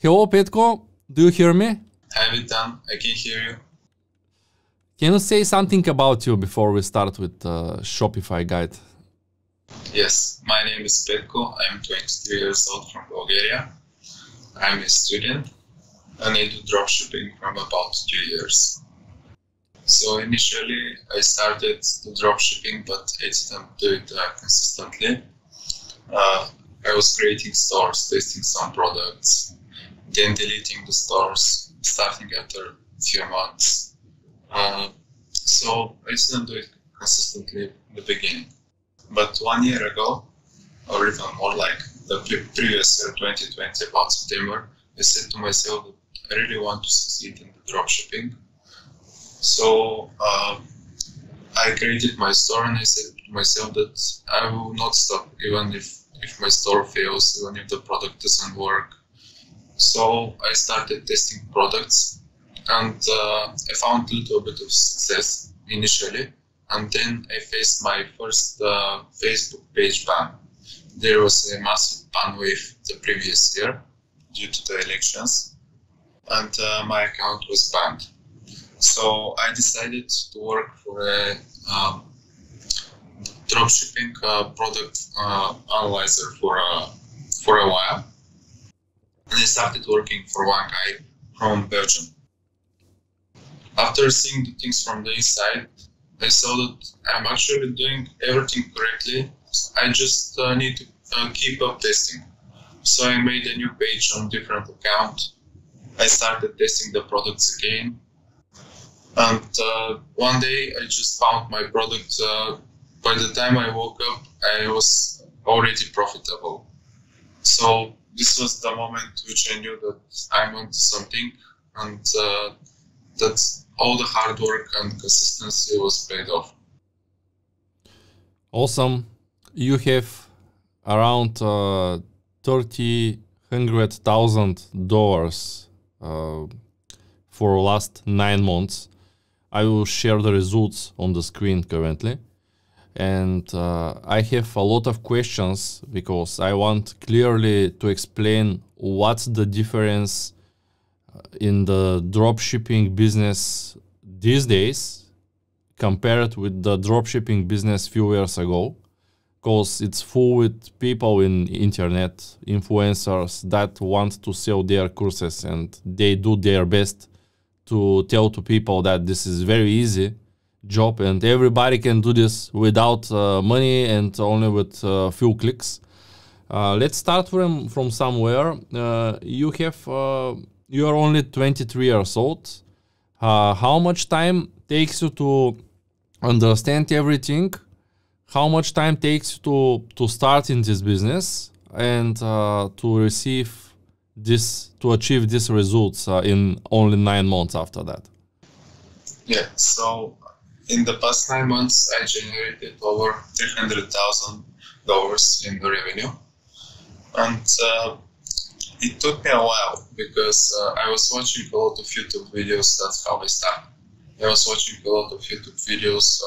Hello, Petko. Do you hear me? Hi, Vitan. I can hear you. Can you say something about you before we start with Shopify guide? Yes, my name is Petko. I'm 23 years old from Bulgaria. I'm a student and I do dropshipping from about 2 years. So initially I started the dropshipping, but I didn't do it consistently. I was creating stores, testing some products, then deleting the stores, starting after a few months. So I didn't do it consistently in the beginning. But 1 year ago, or even more like the previous year, 2020, about September, I said to myself that I really want to succeed in the dropshipping. So I created my store and I said to myself that I will not stop, even if my store fails, even if the product doesn't work. So I started testing products and I found a little bit of success initially. And then I faced my first Facebook page ban. There was a massive ban wave the previous year due to the elections, and my account was banned. So I decided to work for a dropshipping product analyzer for a while. And I started working for one guy from Belgium. After seeing the things from the inside, I saw that I'm actually doing everything correctly. I just need to keep up testing. So I made a new page on different account. I started testing the products again. And one day I just found my product. By the time I woke up, I was already profitable. So this was the moment which I knew that I'm onto something, and that's all the hard work and consistency was paid off. Awesome. You have around $300,000 for last 9 months. I will share the results on the screen currently. And I have a lot of questions because I want clearly to explain what's the difference in the dropshipping business these days compared with the dropshipping business few years ago, because it's full with people in internet, influencers that want to sell their courses, and they do their best to tell to people that this is very easy job and everybody can do this without money and only with few clicks. Let's start from somewhere. You have you are only 23 years old. How much time takes you to understand everything? How much time takes you to start in this business and to receive this, to achieve these results in only 9 months after that? Yeah, so in the past 9 months, I generated over $300,000 in revenue. And it took me a while because I was watching a lot of YouTube videos. That's how I started. I was watching a lot of YouTube videos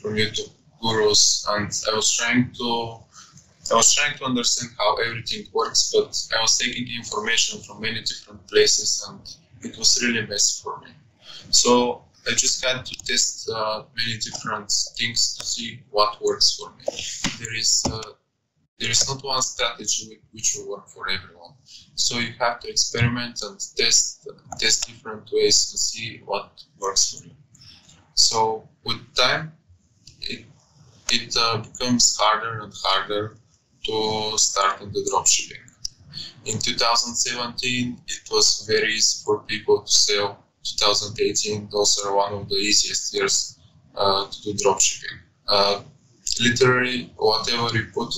from YouTube gurus, and I was trying to understand how everything works, but I was taking information from many different places and it was really messy for me. So I just had to test many different things to see what works for me. There is not one strategy which will work for everyone. So you have to experiment and test different ways to see what works for you. So with time, it becomes harder and harder to start in the dropshipping. In 2017, it was very easy for people to sell. 2018, those are one of the easiest years to do dropshipping. Literally, whatever you put,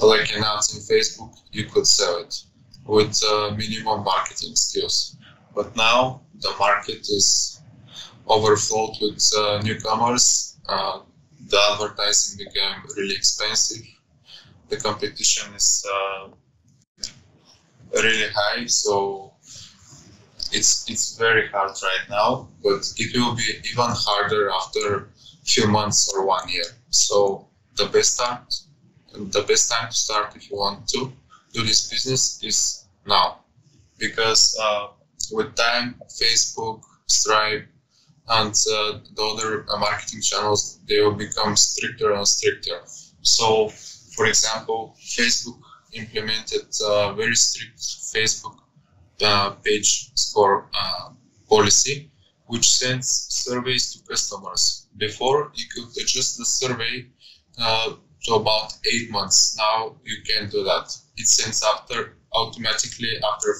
like an ad in Facebook, you could sell it with minimum marketing skills. But now the market is overflowed with newcomers. The advertising became really expensive. The competition is really high, so it's very hard right now, but it will be even harder after a few months or 1 year. So the best time to start if you want to do this business is now. because with time, Facebook, Stripe, and the other marketing channels, they will become stricter and stricter. So, for example, Facebook implemented a very strict Facebook page score policy, which sends surveys to customers. Before, you could adjust the survey to about 8 months. Now you can do that. It sends after automatically after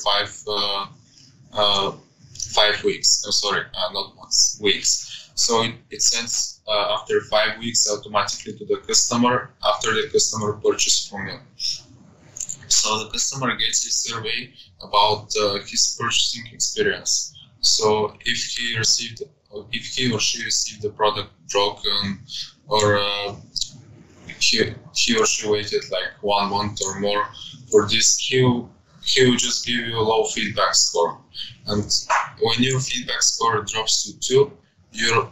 five weeks. I'm sorry, not months, weeks. So it sends after 5 weeks automatically to the customer after the customer purchase from you. So the customer gets a survey about his purchasing experience. So if he or she received the product broken, or he or she waited like 1 month or more for this, he will just give you a low feedback score. And when your feedback score drops to 2, your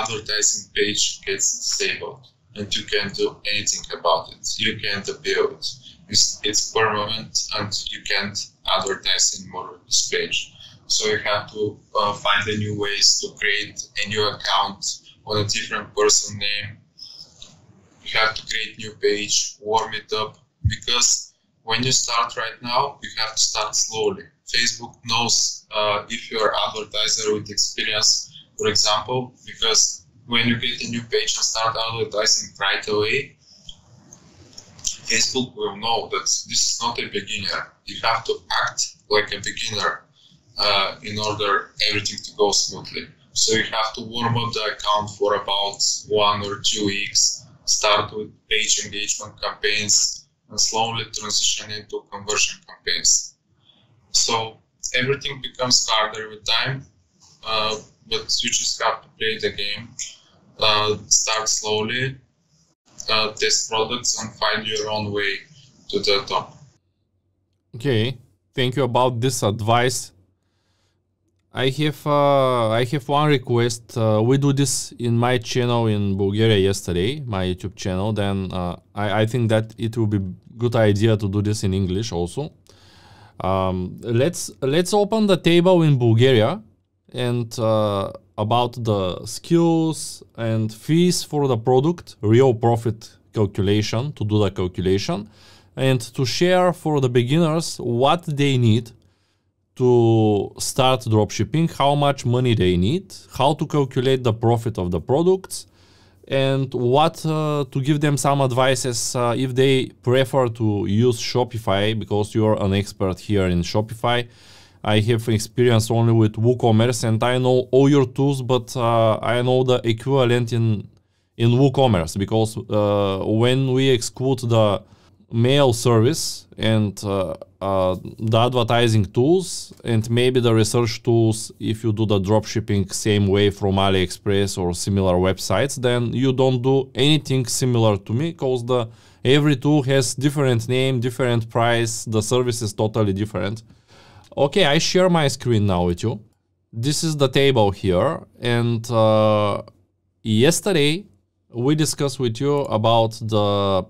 advertising page gets disabled, and you can't do anything about it. You can't appeal it. It's permanent, and you can't advertise anymore on this page. So you have to find a new ways to create a new account on a different person name. You have to create new page, warm it up, because when you start right now, you have to start slowly. Facebook knows if you're an advertiser with experience, for example, because when you get a new page and start advertising right away, Facebook will know that this is not a beginner. You have to act like a beginner in order everything to go smoothly. So you have to warm up the account for about 1 or 2 weeks, start with page engagement campaigns, and slowly transition into conversion campaigns. So everything becomes harder with time, but you just have to play the game, start slowly, test products, and find your own way to the top. Okay, thank you about this advice. I have one request. We do this in my channel in Bulgaria yesterday, my YouTube channel. Then I think that it will be good idea to do this in English also. Let's open the table in Bulgaria and about the skills and fees for the product, real profit calculation, to do the calculation, and to share for the beginners what they need to start dropshipping, how much money they need, how to calculate the profit of the products, and what to give them some advices if they prefer to use Shopify, because you're an expert here in Shopify. I have experience only with WooCommerce, and I know all your tools, but I know the equivalent in WooCommerce, because when we exclude the mail service and the advertising tools and maybe the research tools, if you do the dropshipping same way from AliExpress or similar websites, then you don't do anything similar to me, because every tool has different name, different price, the service is totally different. Okay, I share my screen now with you. This is the table here, and yesterday we discussed with you about the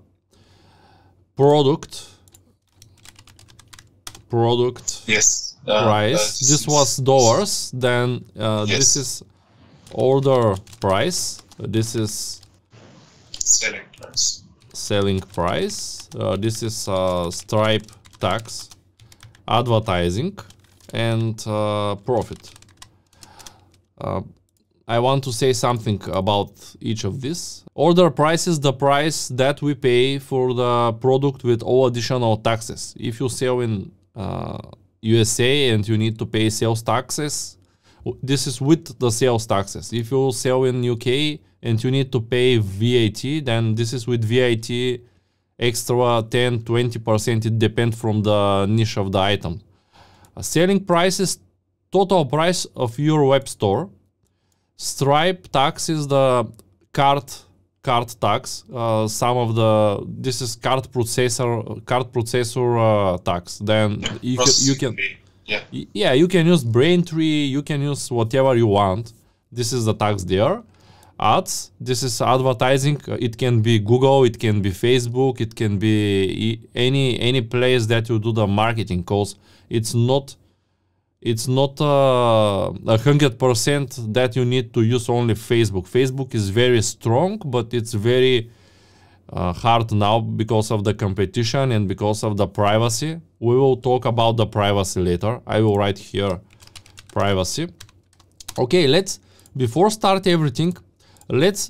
product yes, price. This was dollars. Then yes. This is order price. This is selling price. This is Stripe tax, advertising, and profit. I want to say something about each of these. Order price is the price that we pay for the product with all additional taxes. If you sell in USA and you need to pay sales taxes, this is with the sales taxes. If you sell in UK and you need to pay VAT, then this is with VAT extra 10, 20%. It depends from the niche of the item. Selling price is total price of your web store. Stripe tax is the cart tax. This is cart processor tax. Then yeah, you can use Braintree, you can use whatever you want. This is the tax there. Ads, this is advertising. It can be Google, it can be Facebook, it can be any place that you do the marketing, because it's not it's not 100% that you need to use only Facebook. Facebook is very strong, but it's very hard now because of the competition and because of the privacy. We will talk about the privacy later. I will write here privacy. Okay, let's, before start everything, let's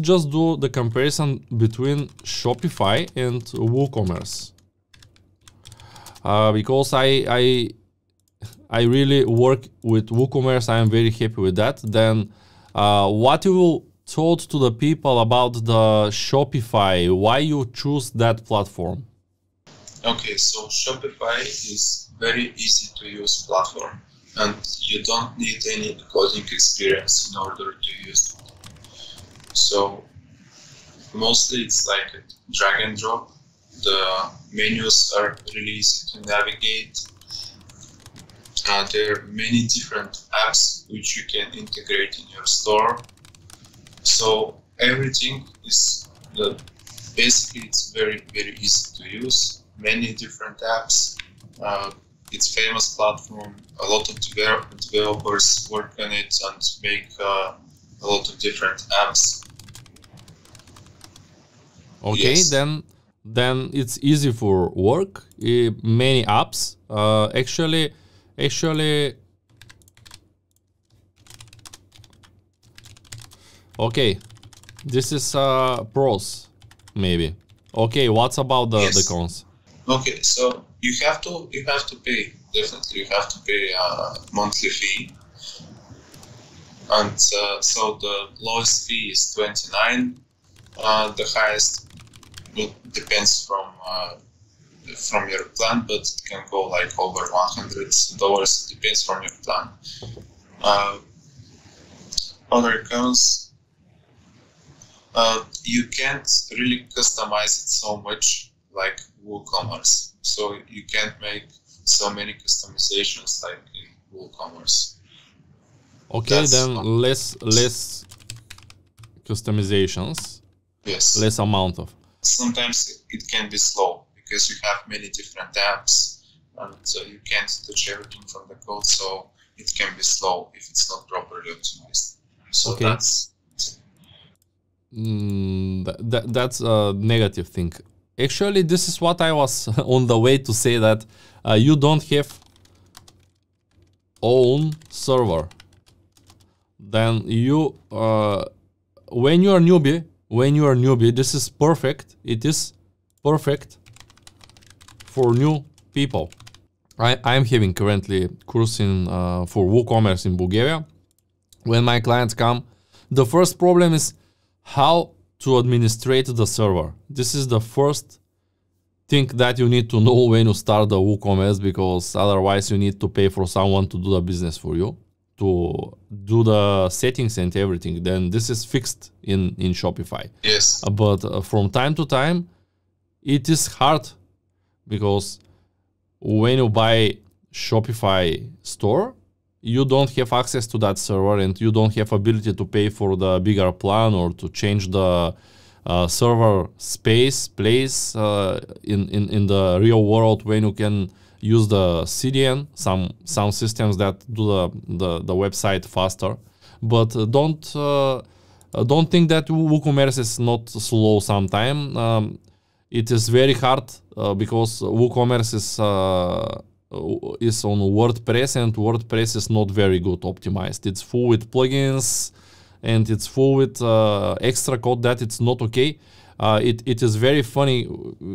just do the comparison between Shopify and WooCommerce. Because I really work with WooCommerce, I am very happy with that. Then what you told to the people about the Shopify, why you choose that platform? Okay, so Shopify is very easy to use platform and you don't need any coding experience in order to use it. So mostly it's like a drag and drop. The menus are really easy to navigate. There are many different apps which you can integrate in your store. So everything is basically it's very easy to use. Many different apps. It's a famous platform. A lot of developers work on it and make a lot of different apps. Okay, yes. Then it's easy for work. Many apps. Actually, okay, this is pros, maybe. Okay, what's about the cons? Okay, so you have to pay. Definitely, you have to pay a monthly fee, and so the lowest fee is 29. The highest depends from your plan, but it can go like over $100. Depends from your plan. Other cons, you can't really customize it so much like WooCommerce. So you can't make so many customizations like in WooCommerce. Okay, that's then less customizations. Yes. Less amount of. Sometimes it can be slow, because you have many different apps and so you can't touch everything from the code, so it can be slow if it's not properly optimized. So okay, that's a negative thing. Actually, this is what I was on the way to say, that you don't have own server. Then you, when you are newbie, this is perfect. It is perfect for new people. I'm having currently course in for WooCommerce in Bulgaria. When my clients come, the first problem is how to administrate the server. This is the first thing that you need to know when you start the WooCommerce, because otherwise you need to pay for someone to do the business for you, to do the settings and everything. Then this is fixed in Shopify. Yes. But from time to time, it is hard. Because when you buy Shopify store, you don't have access to that server and you don't have ability to pay for the bigger plan or to change the server space, place in the real world, when you can use the CDN, some systems that do the website faster. But don't think that WooCommerce is not slow sometime. It is very hard because WooCommerce is on WordPress, and WordPress is not very good optimized. It's full with plugins and it's full with extra code that it's not okay. It is very funny,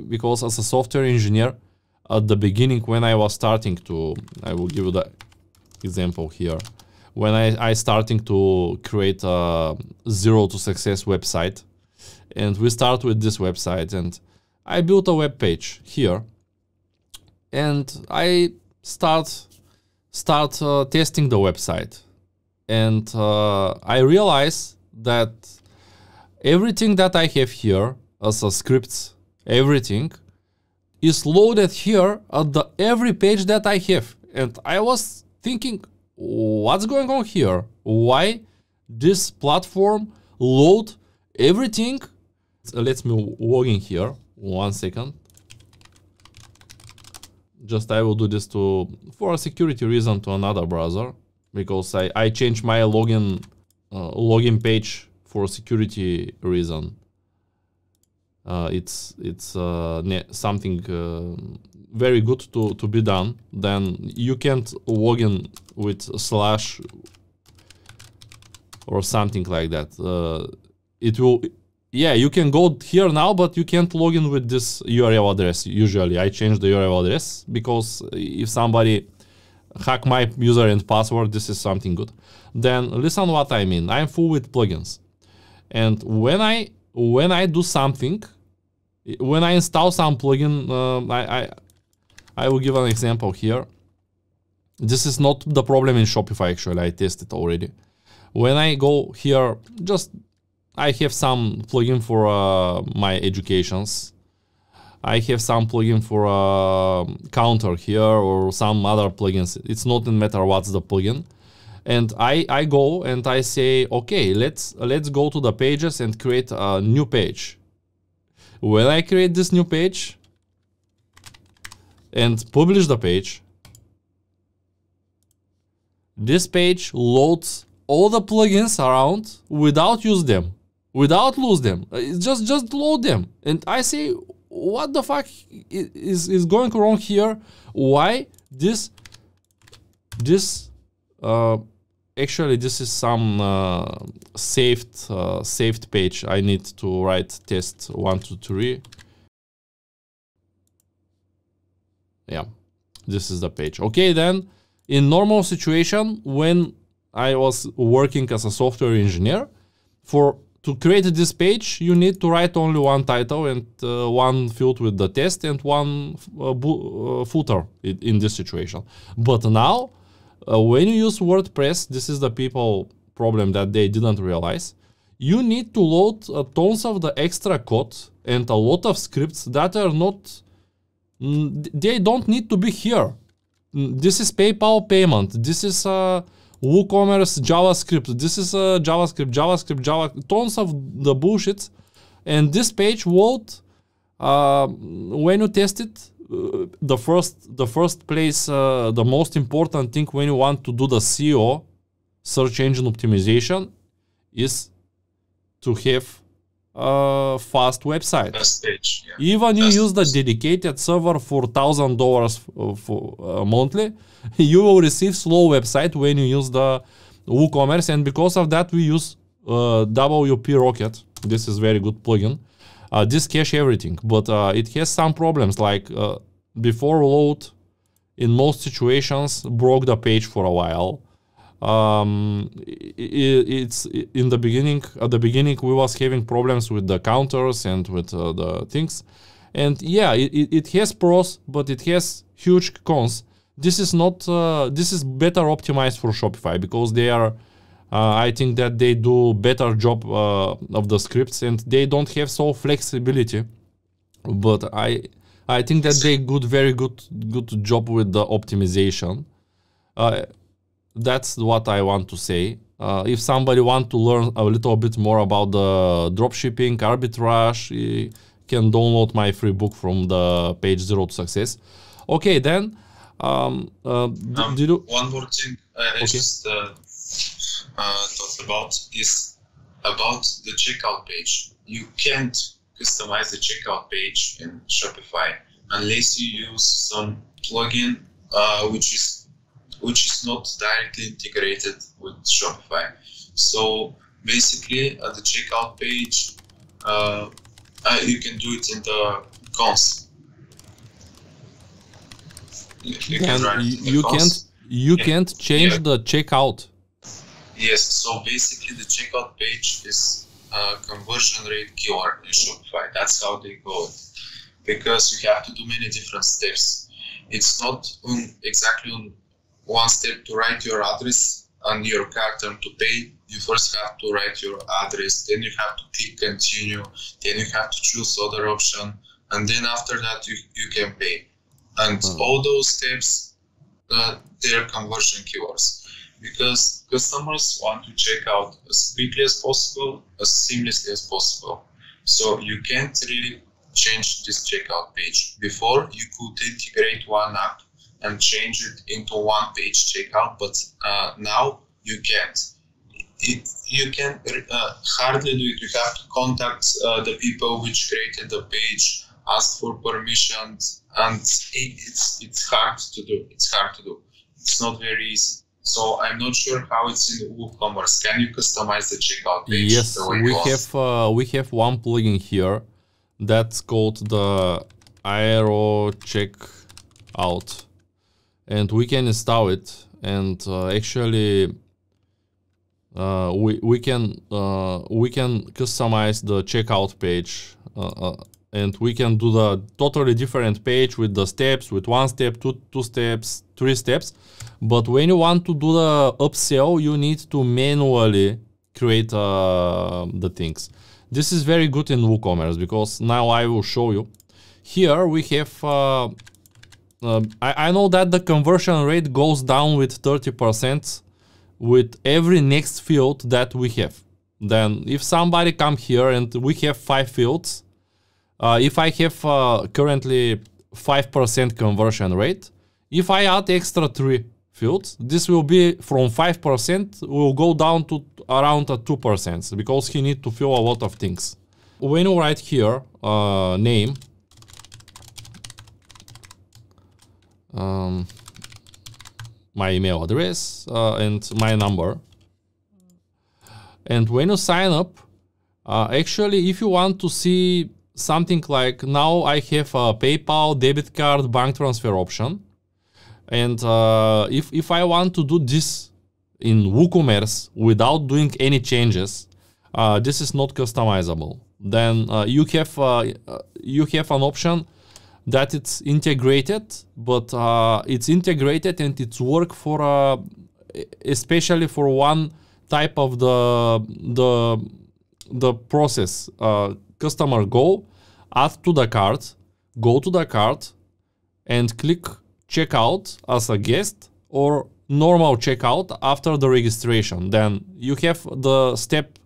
because as a software engineer, at the beginning when I was starting to, I will give you the example here. When I starting to create a Zero to Succes website, and we start with this website, and I built a web page here, and I start testing the website, and I realize that everything that I have here as a scripts, everything is loaded here at the every page that I have, and I was thinking, what's going on here? Why this platform load everything? Let me log in here. 1 second. just I will do this to, for a security reason, to another browser, because I changed my login page for security reason. It's something very good to be done. Then you can't log in with slash or something like that. It will, yeah, you can go here now, but you can't log in with this URL address. Usually I change the URL address because if somebody hack my user and password, this is something good. Then listen what I mean. I'm full with plugins. And when I do something, when I install some plugin, I will give an example here. This is not the problem in Shopify, actually. I tested already. When I go here, just I have some plugin for my educations. I have some plugin for counter here or some other plugins. It's not matter what's the plugin. And I go and I say, okay, let's go to the pages and create a new page. When I create this new page and publish the page, this page loads all the plugins around without use them, without lose them. It's just load them. And I say, what the fuck is going wrong here? Why actually this is some saved page. I need to write test 1, 2, 3. Yeah, this is the page. Okay, then in normal situation, when I was working as a software engineer, to create this page, you need to write only one title and one field with the test and one footer in this situation. But now, when you use WordPress, this is the people problem that they didn't realize. You need to load tons of the extra code and a lot of scripts that are not, they don't need to be here. This is PayPal payment. This is WooCommerce JavaScript. This is JavaScript, tons of the bullshit. And this page load, when you test it, the first place, the most important thing when you want to do the SEO, search engine optimization, is to have a fast website. Page, yeah. Even you use the dedicated server for $1,000 monthly, you will receive slow website when you use the WooCommerce. And because of that, we use WP Rocket. This is very good plugin. This cache everything, but it has some problems, like before load, in most situations, broke the page for a while. It's in the beginning, at the beginning, we was having problems with the counters and with the things. And yeah, it has pros, but it has huge cons. This is not, this is better optimized for Shopify because they are, I think that they do better job of the scripts and they don't have so flexibility, but I think that they good, very good job with the optimization. That's what I want to say. If somebody want to learn a little bit more about the dropshipping, arbitrage, you can download my free book from the page Zero to Succes. Okay, then. One more thing. Talked about is about the checkout page. You can't customize the checkout page in Shopify unless you use some plugin which is not directly integrated with Shopify. So basically, the checkout page you can do it in the cons. You can't change the checkout. Yes, so basically the checkout page is a conversion rate killer in Shopify. That's how they go, because you have to do many different steps. It's not exactly one step to write your address and your cart and to pay. You first have to write your address, then you have to click continue, then you have to choose other option, and then after that you can pay. And all those steps, they're conversion killers. Because customers want to check out as quickly as possible, as seamlessly as possible. So you can't really change this checkout page. Before, you could integrate one app and change it into one page checkout, but now you can't. You can hardly do it. You have to contact the people which created the page, ask for permissions, and it's hard to do. It's not very easy. So I'm not sure how it's in WooCommerce. Can you customize the checkout page? Yes, we have one plugin here that's called the Aero Checkout, and we can install it. And actually, we can customize the checkout page, and we can do the totally different page with the steps, with one step, two steps, three steps. But when you want to do the upsell, you need to manually create the things. This is very good in WooCommerce because now I will show you. Here we have, I know that the conversion rate goes down with 30% with every next field that we have. Then if somebody come here and we have 5 fields, if I have currently 5% conversion rate, if I add extra 3 fields, this will be from 5% will go down to around 2% because he need to fill a lot of things. When you write here name, my email address and my number, and when you sign up, actually if you want to see something like now I have a PayPal, debit card, bank transfer option. And if I want to do this in WooCommerce without doing any changes, this is not customizable. Then you have an option that it's integrated, but it's integrated and it's work for especially for one type of the process. Customer go, add to the cart, go to the cart, and click checkout as a guest or normal checkout after the registration. Then you have the step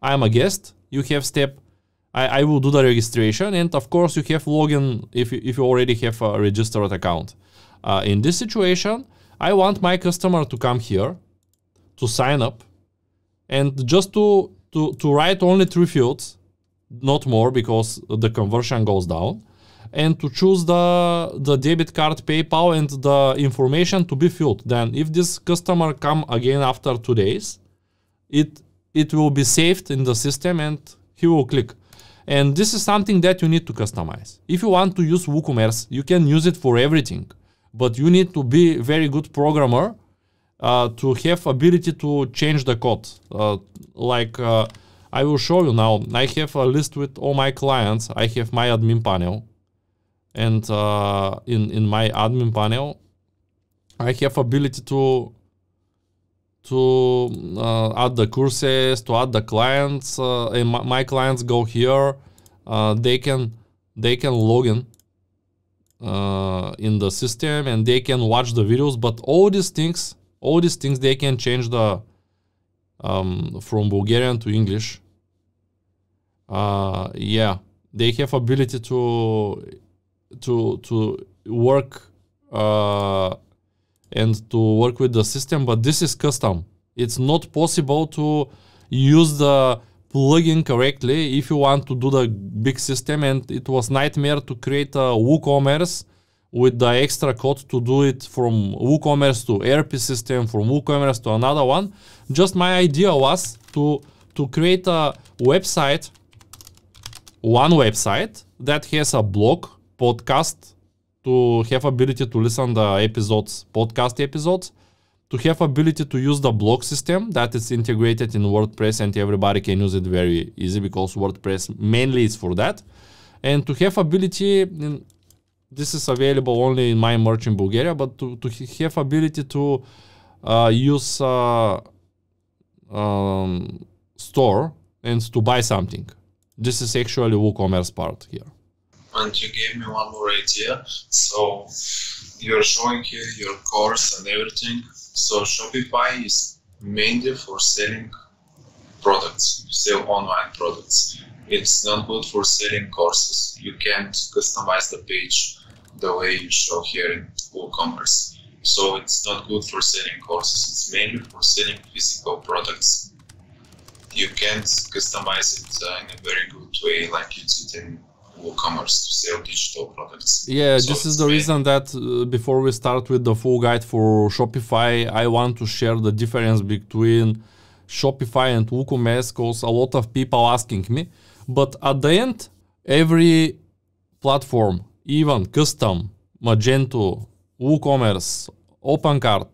I am a guest, you have step I will do the registration, and of course you have login if you already have a registered account. In this situation, I want my customer to come here to sign up and just to write only 3 fields, not more, because the conversion goes down, and to choose the debit card, PayPal, and the information to be filled. Then if this customer come again after 2 days, it will be saved in the system and he will click. And this is something that you need to customize. If you want to use WooCommerce, you can use it for everything, but you need to be very good programmer to have ability to change the code. I will show you now. I have a list with all my clients. I have my admin panel. And in my admin panel, I have ability to add the courses, to add the clients. And my clients go here. They can log in the system and they can watch the videos. But all these things, they can change the from Bulgarian to English. Yeah, they have ability to work and to work with the system, but this is custom. It's not possible to use the plugin correctly if you want to do the big system, and it was nightmare to create a WooCommerce with the extra code to do it from WooCommerce to ERP system, from WooCommerce to another one. Just my idea was to create a website, one website that has a blog, podcast, to have ability to listen the episodes, podcast episodes, to have ability to use the blog system that is integrated in WordPress, and everybody can use it very easy because WordPress mainly is for that, and to have ability in, this is available only in my merch in Bulgaria, but to have ability to use store and to buy something. This is actually WooCommerce part here. And you gave me one more idea. So you're showing here your course and everything. So Shopify is mainly for selling products, you sell online products. It's not good for selling courses. You can't customize the page the way you show here in WooCommerce. So it's not good for selling courses. It's mainly for selling physical products. You can't customize it in a very good way like you did in WooCommerce to sell digital products. Yeah, so this is the reason that before we start with the full guide for Shopify, I want to share the difference between Shopify and WooCommerce, because a lot of people asking me. But at the end, every platform, even Custom, Magento, WooCommerce, OpenCart,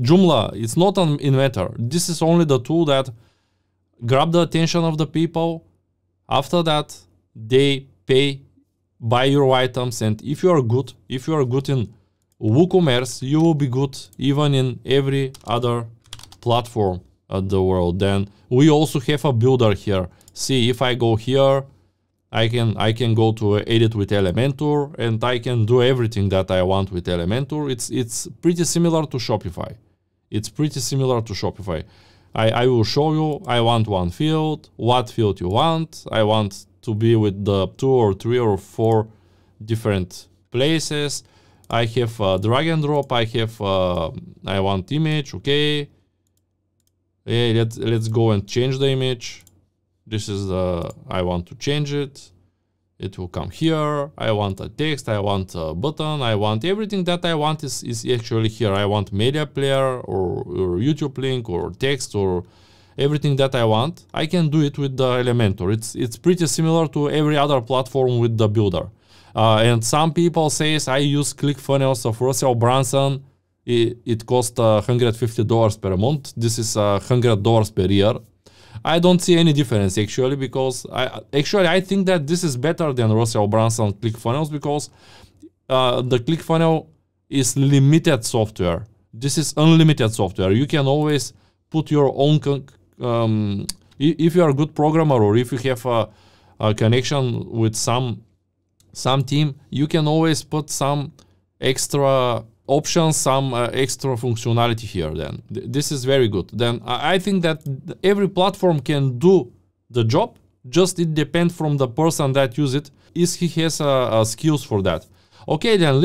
Joomla, it's not an inventor. This is only the tool that grabs the attention of the people. After that, they pay, buy your items. And if you are good in WooCommerce, you will be good even in every other platform at the world. Then we also have a builder here. See, if I go here, I can go to edit with Elementor, and I can do everything that I want with Elementor. It's pretty similar to Shopify. It's pretty similar to Shopify. I will show you. I want one field. What field you want? I want to be with the 2 or 3 or 4 different places. I have drag and drop. I have I want image. Okay. Hey, let's go and change the image. This is the, I want to change it. It will come here. I want a text. I want a button. I want everything that I want is actually here. I want media player or YouTube link or text or everything that I want. I can do it with the Elementor. It's pretty similar to every other platform with the builder. And some people says I use ClickFunnels of Russell Brunson. It costs $150 per month. This is $100 per year. I don't see any difference actually, because I think that this is better than Russell Brunson ClickFunnels, because the ClickFunnel is limited software. This is unlimited software. You can always put your own, if you are a good programmer or if you have a connection with some team, you can always put some extra options, some extra functionality here. Then this is very good. Then I think that every platform can do the job. Just it depends from the person that use it, is he has skills for that. Okay, then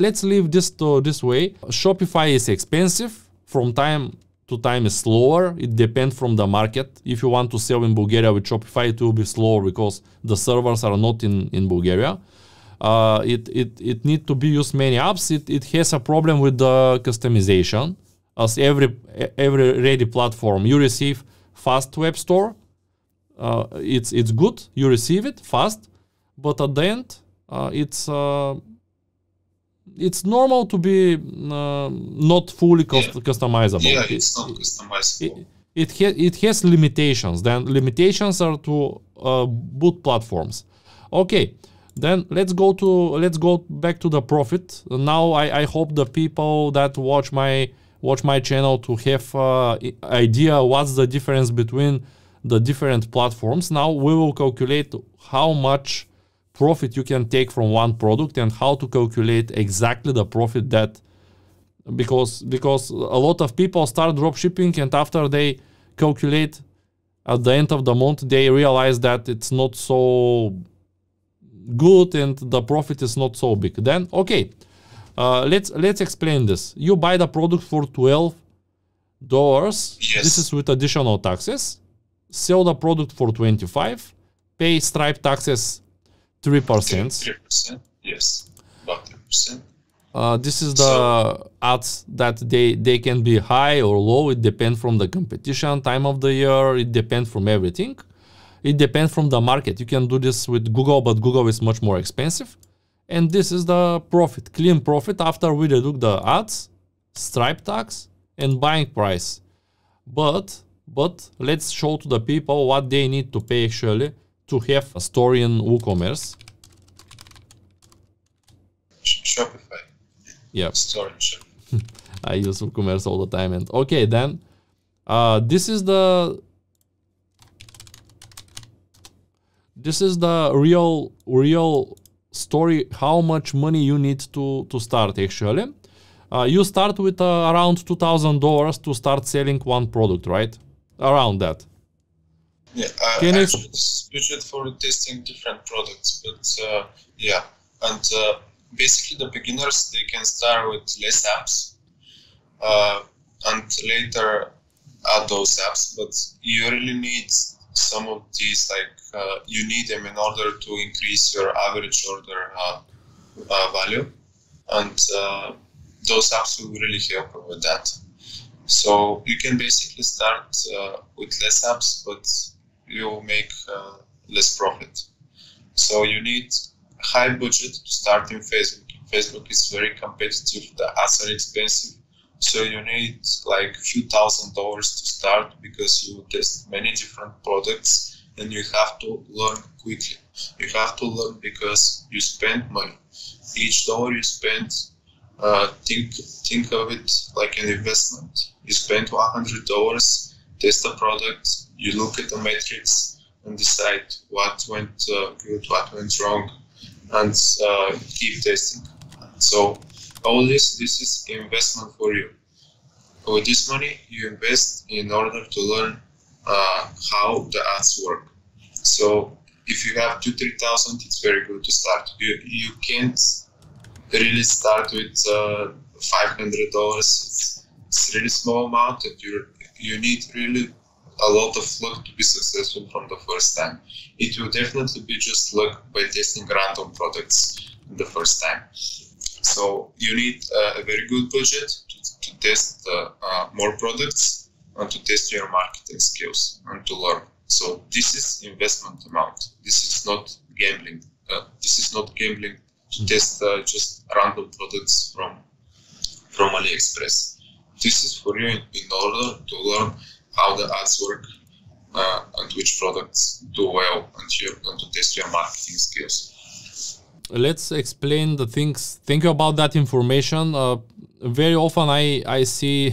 let's leave this to this way. Shopify is expensive, from time to time is slower. It depends from the market. If you want to sell in Bulgaria with Shopify, it will be slower because the servers are not in Bulgaria. It need to be used many apps. It has a problem with the customization. As every ready platform, you receive fast web store. It's good. You receive it fast, but at the end, it's normal to be not fully customizable. Yeah, it's not customizable. It has limitations. Then limitations are to both platforms. Okay. Then let's go back to the profit. Now I hope the people that watch my channel to have idea what's the difference between the different platforms. Now we will calculate how much profit you can take from one product and how to calculate exactly the profit that, because a lot of people start dropshipping, and after they calculate at the end of the month, they realize that it's not so good and the profit is not so big. Then okay, let's explain this. You buy the product for $12. Yes. This is with additional taxes. Sell the product for $25. Pay Stripe taxes 3%. 3%. Yes, about 3%. This is the ads that they can be high or low. It depends from the competition, time of the year. It depends from everything. It depends from the market. You can do this with Google, but Google is much more expensive. And this is the profit, clean profit, after we deduct the ads, Stripe tax, and buying price. But let's show to the people what they need to pay actually to have a store in WooCommerce. Shopify. Yeah. Store in Shopify. I use WooCommerce all the time. And okay, then this is the. This is the real story, how much money you need to start actually. You start with around $2,000 to start selling one product, right? Around that. Yeah, I actually use it for testing different products, but yeah. And basically the beginners, they can start with less apps and later add those apps, but you really need some of these, like you need them in order to increase your average order value, and those apps will really help you with that. So you can basically start with less apps, but you'll make less profit. So you need a high budget to start in Facebook. Facebook is very competitive, the ads are expensive. So you need like a few $1,000s to start, because you test many different products and you have to learn quickly. You have to learn because you spend money. Each dollar you spend, think of it like an investment. You spend $100, test the product, you look at the metrics and decide what went good, what went wrong, and keep testing. So all this is investment for you. With this money, you invest in order to learn how the ads work. So if you have 2-3 thousand, it's very good to start. You can't really start with $500. It's really small amount, and you need really a lot of luck to be successful from the first time. It will definitely be just luck by testing random products the first time. So you need a very good budget to test more products and to test your marketing skills and to learn. So this is investment amount. This is not gambling. To test just random products from AliExpress. This is for you in order to learn how the ads work and which products do well, and to test your marketing skills. Let's explain the things. Think about that information. Very often I see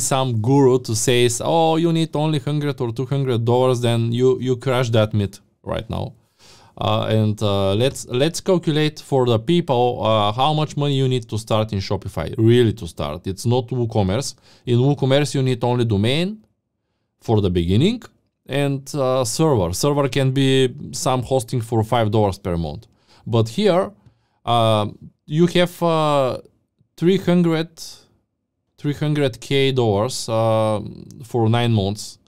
some guru to say, oh, you need only $100 or $200, then you crush that myth right now. Let's calculate for the people how much money you need to start in Shopify. Really to start, it's not WooCommerce. In WooCommerce you need only domain for the beginning and server. Server can be some hosting for $5 per month. But here you have $300K for 9 months.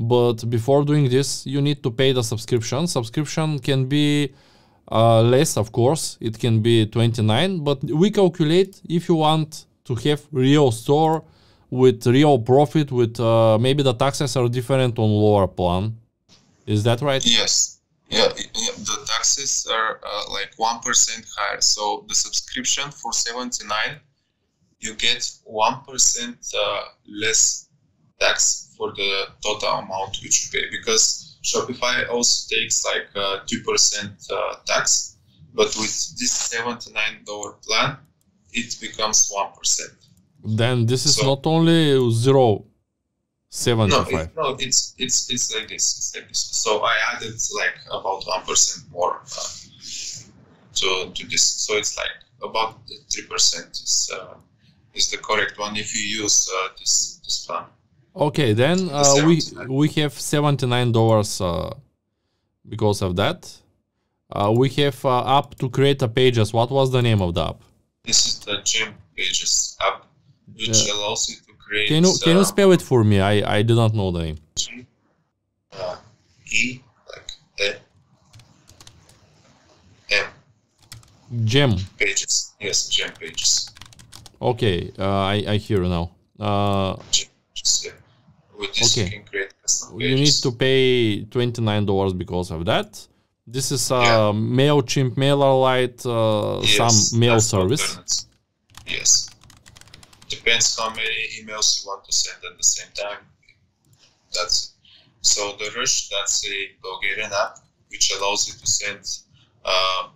But before doing this, you need to pay the subscription. Subscription can be less, of course. It can be 29, but we calculate if you want to have real store with real profit, with maybe the taxes are different on lower plan. Is that right? Yes. Yeah, the taxes are like 1% higher. So the subscription for 79, you get 1% less tax for the total amount which you pay, because Shopify also takes like 2% tax, but with this $79 plan, it becomes 1%. Then this is so, not only 0.75. No, it's like this. So I added like about 1% more to this. So it's like about 3% is the correct one if you use this plan. Okay, then we have $79 because of that. We have app to create a pages. What was the name of the app? This is the Gempages app, which allows you to create. Can you spell it for me? I didn't know the name. G like that. M. Gempages. Yes, Gempages. Okay, I hear now. Yeah. With this you can create custom pages. You need to pay $29 because of that. This is MailChimp, MailerLite, some mail service. Yes. Depends how many emails you want to send at the same time. That's it. So the Rush, that's a Bulgarian app which allows you to send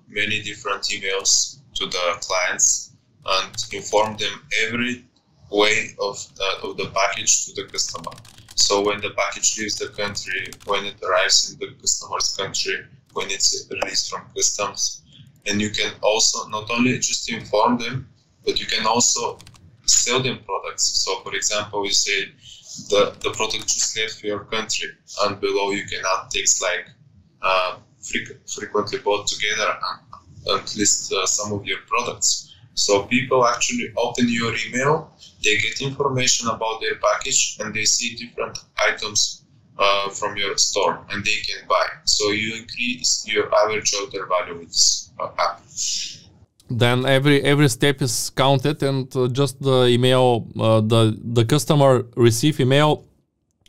many different emails to the clients and inform them every way of the package to the customer. So when the package leaves the country, when it arrives in the customer's country, when it's released from customs, and you can also not only just inform them, but you can also sell them products. So for example, you say, the product just left your country, and below you can add things like frequently bought together and list some of your products. So people actually open your email, they get information about their package, and they see different items from your store, and they can buy. So you increase your average order value with this app. Then every step is counted, and just the email, the customer receive email,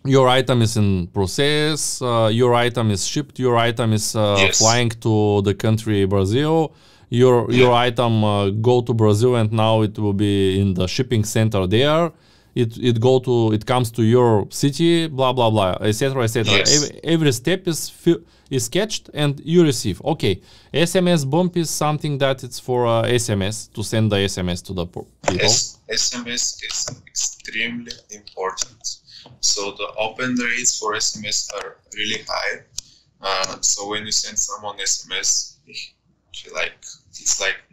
your item is in process, your item is shipped, your item is flying to the country Brazil, your item go to Brazil, and now it will be in the shipping center there. It comes to your city, blah blah blah, etc. etc. Yes. Every step is sketched, and you receive. Okay, SMS bump is something that it's for SMS, to send the SMS to the people. SMS is extremely important. So the open rates for SMS are really high. So when you send someone SMS, it's like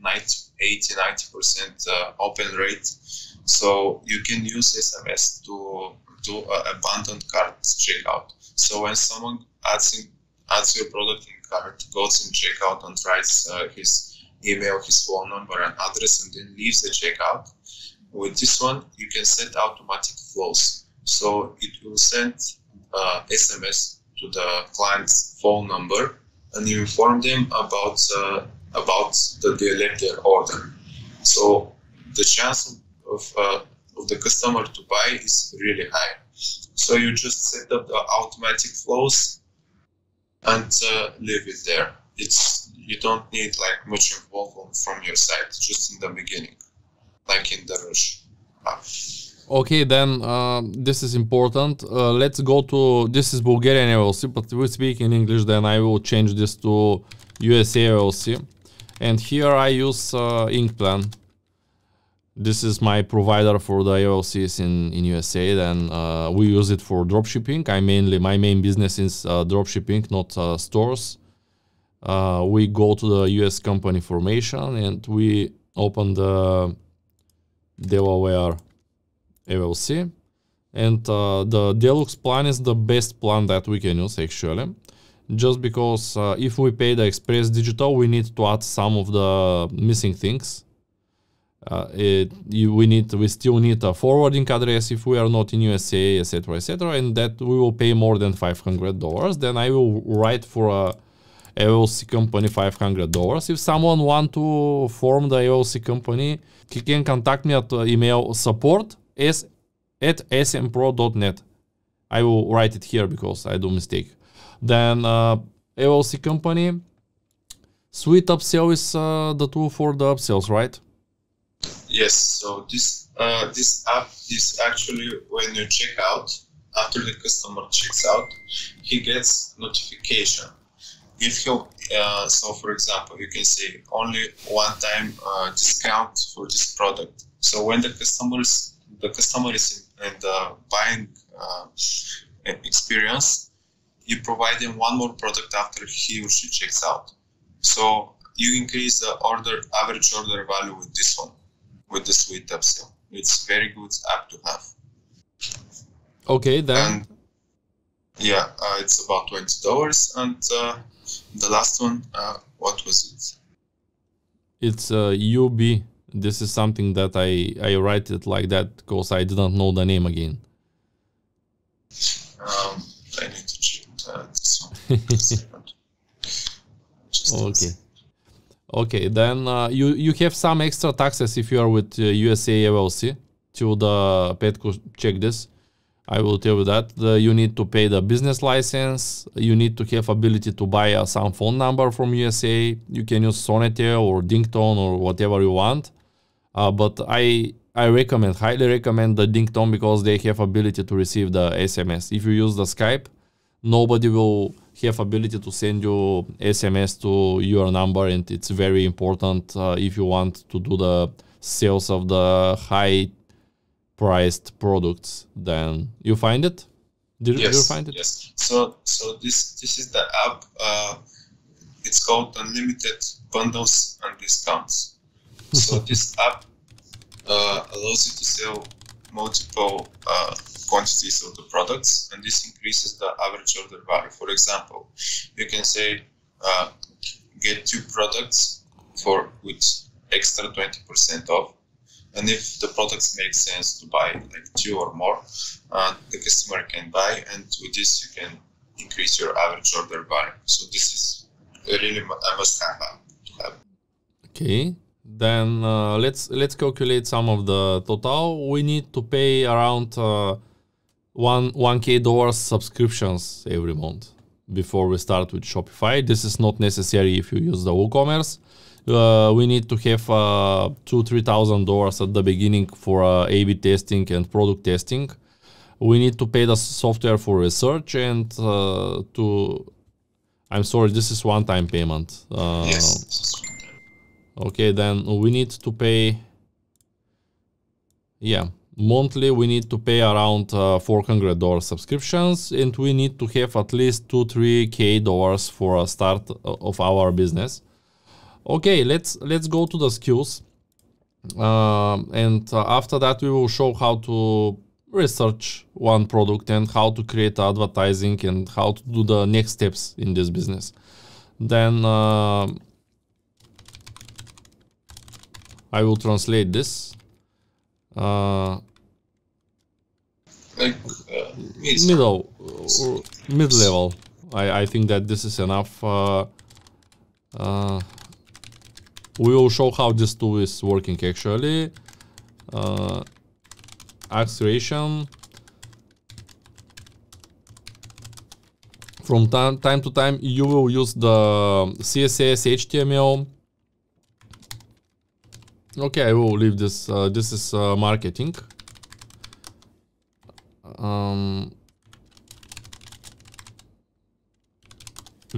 80–90% open rate. So you can use SMS to do abandoned cart checkout. So when someone adds your product in cart, goes in checkout and writes his email, his phone number and address, and then leaves the checkout, with this one you can set automatic flows. So it will send SMS to the client's phone number and you inform them about that they left their order. So the chance of the customer to buy is really high. So you just set up the automatic flows and leave it there. You don't need like much involvement from your side, just in the beginning, like in the rush. Okay, then this is important. Let's go to, this is Bulgarian LLC, but we speak in English, then I will change this to USA LLC. And here I use Inkplan. This is my provider for the LLCs in USA. Then we use it for dropshipping. My main business is dropshipping, not stores. We go to the US company formation and we open the Delaware LLC. And the Deluxe plan is the best plan that we can use actually. Just because if we pay the Express Digital, we need to add some of the missing things. We still need a forwarding address if we are not in USA, etc., etc., and that we will pay more than $500. Then I will write for a LLC company $500. If someone want to form the LLC company, he can contact me at email support@smpro.net. I will write it here because I do mistake. Then LLC company, Sweet Upsell is the tool for the upsells, right? Yes, so this app is actually, when you check out, after the customer checks out, he gets notification. So for example, you can say only one-time discount for this product. So when the customer is in the buying experience, you provide him one more product after he or she checks out. So you increase the average order value with this one. With the Sweet Upsell, it's very good app to have. Okay, then. And yeah, it's about $20. And the last one, what was it? It's UB. This is something that I write it like that because I didn't know the name again. I need to check this one. Okay. Okay, then you have some extra taxes if you are with USA LLC. Till the Petko check this, I will tell you that you need to pay the business license. You need to have ability to buy some phone number from USA. You can use Sonatel or Dingtone or whatever you want. But I highly recommend the Dingtone because they have ability to receive the SMS. If you use the Skype, nobody will have ability to send you SMS to your number, and it's very important if you want to do the sales of the high-priced products. Then you find it. Did you find it? Yes. So this is the app. It's called Unlimited Bundles and Discounts. So this app allows you to sell multiple quantities of the products, and this increases the average order value. For example, you can say get 2 products for with extra 20% off, and if the products make sense to buy like 2 or more, the customer can buy, and with this you can increase your average order value. So this is really a must-have. Okay, then let's calculate some of the total. We need to pay around $1,000 subscriptions every month before we start with Shopify. This is not necessary if you use the WooCommerce. We need to have $2,000-$3,000 at the beginning for A/B testing and product testing. We need to pay the software for research and I'm sorry, this is one-time payment. Yes. Okay, then we need to pay, monthly we need to pay around $400 subscriptions, and we need to have at least $2-3K for a start of our business. Okay, let's go to the skills, and after that we will show how to research one product and how to create advertising and how to do the next steps in this business. Then I will translate this. Mid-level. I think that this is enough. We will show how this tool is working actually. Acceleration. From time to time, you will use the CSS, HTML. Okay, I will leave this. This is marketing.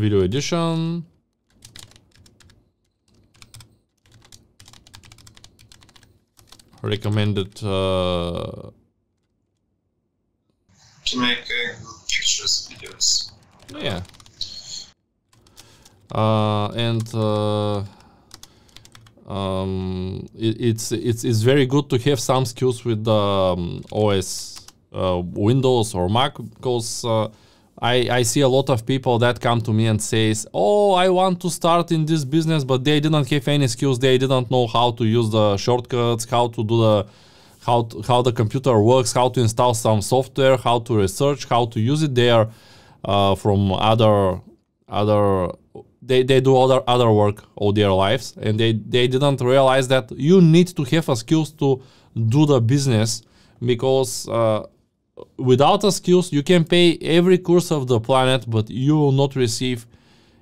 Video edition. Recommended to make good pictures, videos. Yeah. It's very good to have some skills with OS, Windows or Mac, because I see a lot of people that come to me and says, "Oh, I want to start in this business," but they didn't have any skills. They didn't know how to use the shortcuts, how to do the how the computer works, how to install some software, how to research, how to use it. They are from other. They do other work all their lives, and they didn't realize that you need to have a skills to do the business, because without a skills you can pay every course of the planet, but you will not receive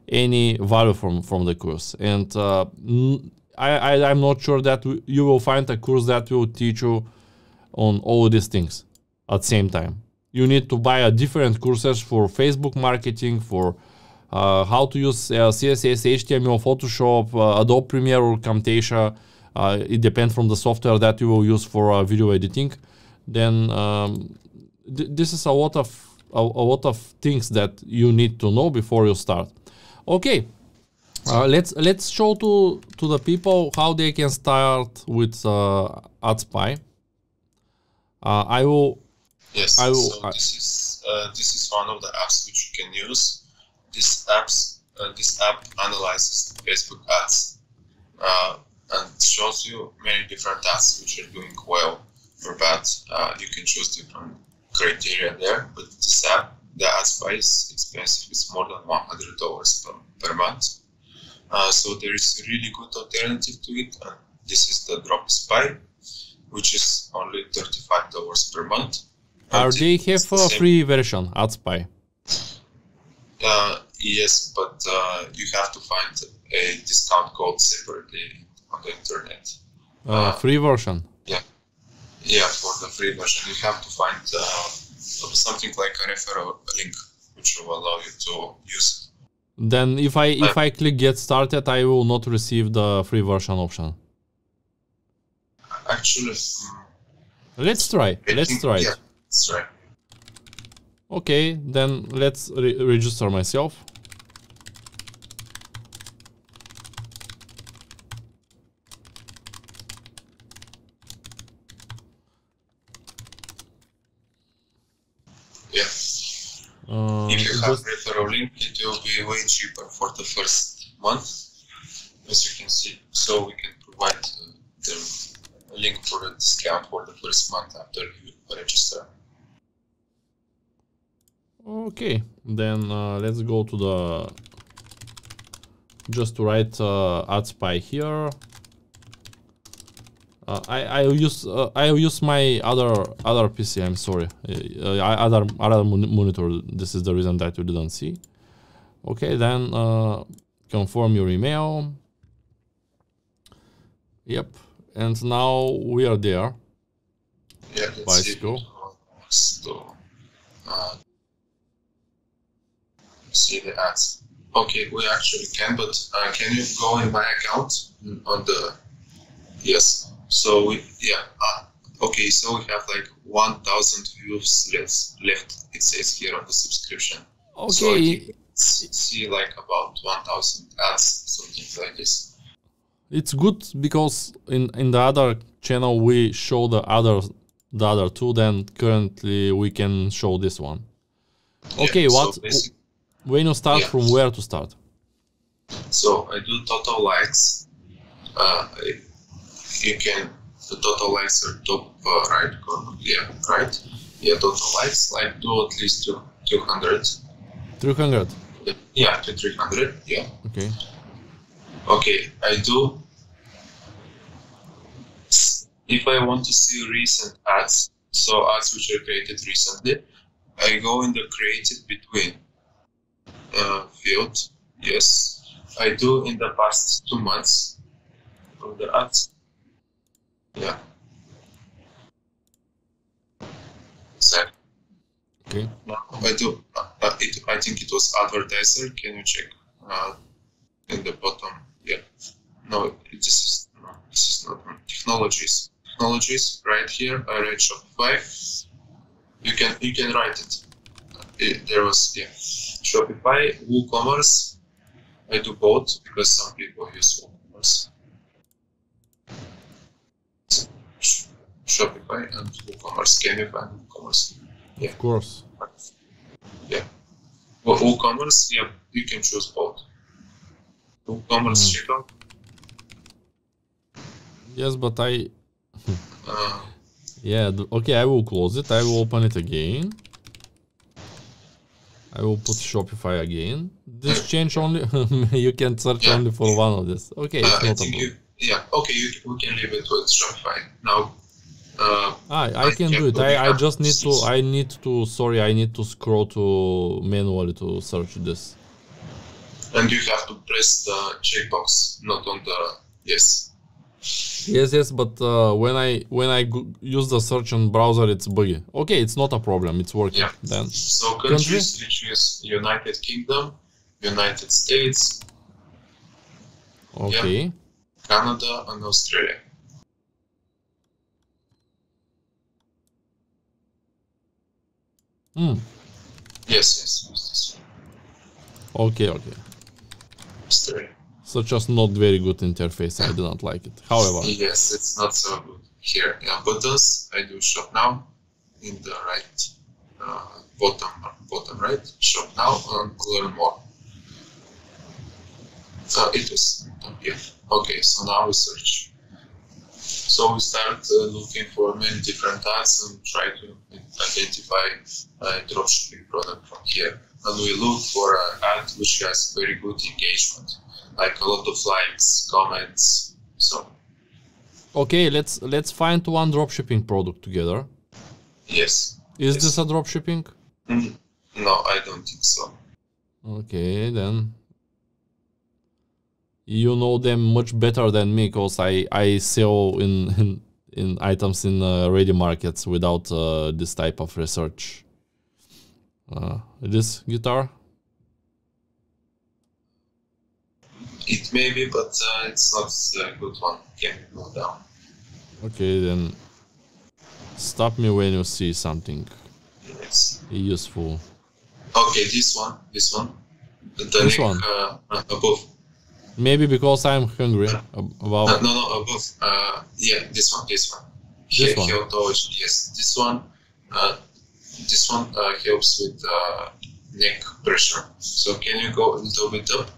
any value from the course. And I'm not sure that you will find a course that will teach you on all these things at the same time. You need to buy a different courses for Facebook marketing, for how to use CSS, HTML, Photoshop, Adobe Premiere or Camtasia. It depends from the software that you will use for video editing. Then this is a lot of things that you need to know before you start. Okay, let's show to the people how they can start with AdSpy. I will. Yes. I will, so this is one of the apps which you can use. This app analyzes Facebook ads and shows you many different ads which are doing well or bad. You can choose different criteria there, but this app, the AdSpy, is expensive. It's more than $100 per month. So there is a really good alternative to it, and this is the DropSpy, which is only $35 per month. They have a free version, AdSpy? Yes, but you have to find a discount code separately on the internet. Free version? Yeah, for the free version. You have to find something like a referral link, which will allow you to use it. Then if I click get started, I will not receive the free version option. Actually... Let's try. Yeah, let's try. Okay, then let's register myself. Yes. Yeah. If you have referral link, it will be way cheaper for the first month, as you can see. So we can provide the link for a discount for the first month after you register. Okay, then let's go to the, just to write AdSpy here. I use my other PC. I'm sorry, other monitor. This is the reason that you didn't see. Okay, then confirm your email. Yep, and now we are there. Yeah, let's see the ads. Okay, we actually can, but can you go in my account on the? Yes. So we, yeah. Okay. So we have like 1,000 views left. It says here on the subscription. Okay. So I see like about 1,000 ads, something like this. It's good because in the other channel we show the other two. Then currently we can show this one. Okay. Yeah, what? So when you start, yeah. From where to start? So I do total likes. You can, the total likes are top right corner. Yeah, right. Yeah, total likes. Like do at least 200. 300. Yeah, 300. Yeah. Okay. Okay, I do. If I want to see recent ads, so ads which are created recently, I go in the created between. Field, yes, I do in the past 2 months of the ads. Yeah. Exactly. Okay. No, I do. I think it was advertiser. Can you check in the bottom? Yeah. No, this is not technologies. Technologies right here. I read Shopify. You can write it. There was, yeah, Shopify, WooCommerce. I do both because some people use WooCommerce. Shopify and WooCommerce. Can you find WooCommerce? Yeah. Of course. Yeah. Well, WooCommerce, yeah, you can choose both. WooCommerce, checkout. Yes, but I. Yeah, okay, I will close it. I will open it again. I will put Shopify again. This change only, you can search, yeah, only for, yeah, one of this. Okay, it's not a problem. Yeah, okay, we can leave it with Shopify now. I can do it. I just need to, sorry, I need to scroll to manually to search this. And you have to press the checkbox, not on the, yes. Yes, yes, but when I use the search on browser, it's buggy. Okay, it's not a problem. It's working. Yeah. Then so countries, which is United Kingdom, United States, okay, yeah, Canada and Australia. Hmm. Yes, yes. Okay, okay. Australia. So just not very good interface. I do not like it. However, yes, it's not so good here. Yeah, buttons. I do shop now in the right bottom right. Shop now and learn more. So it is. Yeah. Okay. So now we search. So we start looking for many different ads and try to identify a dropshipping product from here. And we look for an ad which has very good engagement. Like a lot of likes, comments, so. Okay, let's find one dropshipping product together. Yes. Is this a dropshipping? No, I don't think so. Okay, then. You know them much better than me, because I sell in items in ready markets without this type of research. This guitar. It may be, but it's not a good one. Can go down. Okay, then stop me when you see something, yes, useful. Okay, this one, this one. Above. Maybe because I'm hungry. About no, above. Yeah, this one. This one. Yes, this one. this one helps with neck pressure. So can you go a little bit up?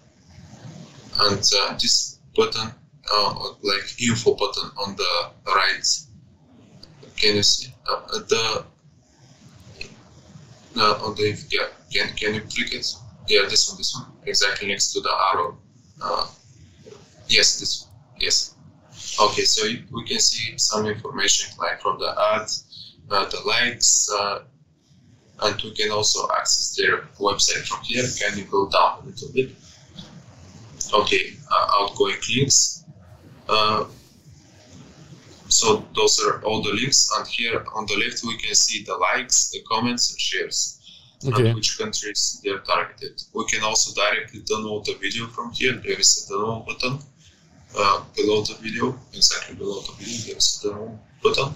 And this button, like info button on the right, can you see on the yeah? Can you click it? Yeah, this one, exactly next to the arrow. Yes, this one, yes. Okay, so we can see some information like from the ads, the likes, and we can also access their website from here. Can you go down a little bit? Okay, outgoing links. So those are all the links, and here on the left we can see the likes, the comments, and shares. Okay. And which countries they are targeted. We can also directly download the video from here. There is a download button below the video, exactly below the video. There is a download button.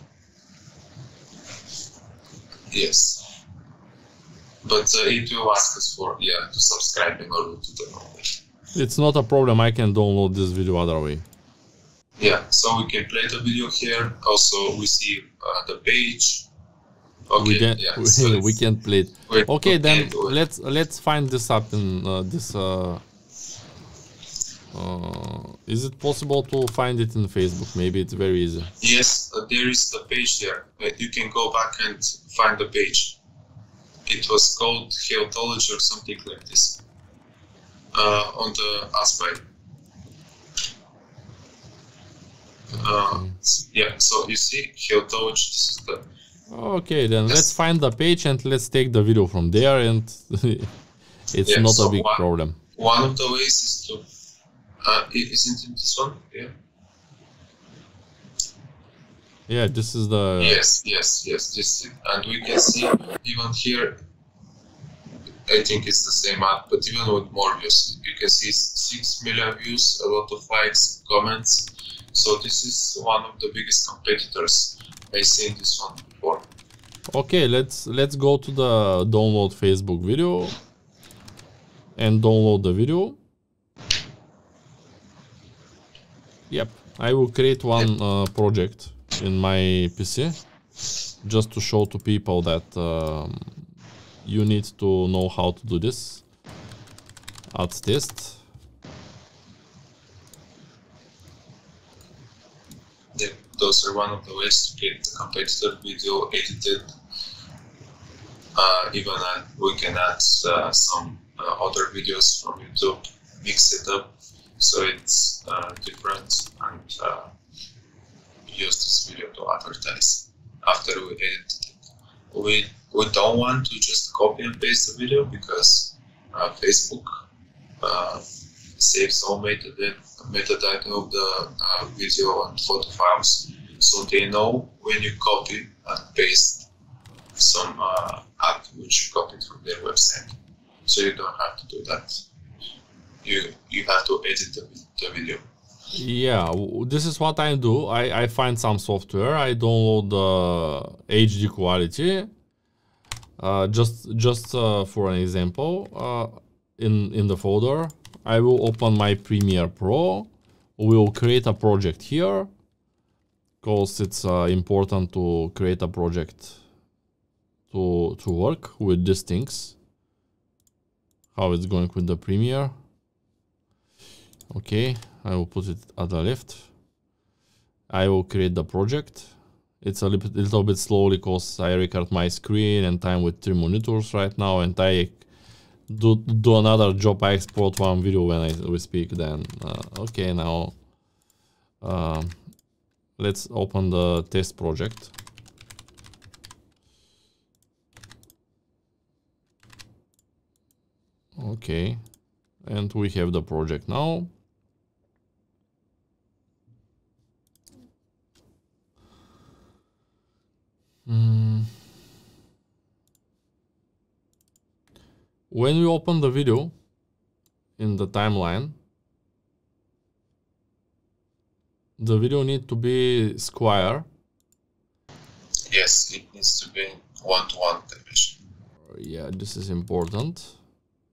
Yes, but it will ask us for to subscribe in order to download it. It's not a problem. I can download this video other way. Yeah, so we can play the video here. Also, we see the page. Okay, we can play it. Okay, then let's find this up in this. Is it possible to find it in Facebook? Maybe it's very easy. Yes, there is the page there. You can go back and find the page. It was called Healthology or something like this. On the AdSpy. Yeah, so you see Healthology. This is the okay, then let's find the page and let's take the video from there, and it's not a big problem. One of the ways is to isn't it this one? Yeah. Yeah, this is the yes. This is it. And we can see even here. I think it's the same ad, but even with more views, you can see 6 million views, a lot of likes, comments. So this is one of the biggest competitors. I seen this one before. Okay, let's go to the download Facebook video and download the video. Yep, I will create one project in my PC just to show to people that you need to know how to do this. Ads test. Those are one of the ways to get the competitor video edited. Even we can add some other videos from YouTube, mix it up so it's different, and use this video to advertise after we edit it. We don't want to just copy and paste the video because Facebook saves all metadata of the video and photo files, so they know when you copy and paste some ad which you copied from their website. So you don't have to do that. You have to edit the video. Yeah, this is what I do. I find some software, I download the HD quality. Just for an example, in the folder, I will open my Premiere Pro. We will create a project here, because it's important to create a project to work with these things. How it's going with the Premiere. Okay, I will put it at the left. I will create the project. It's a little bit slowly because I record my screen and time with 3 monitors right now, and I do another job. I export one video when we speak. Then okay, now let's open the test project. Okay, and we have the project now. When we open the video in the timeline, the video needs to be square. Yes, it needs to be one-to-one dimension. Yeah, this is important.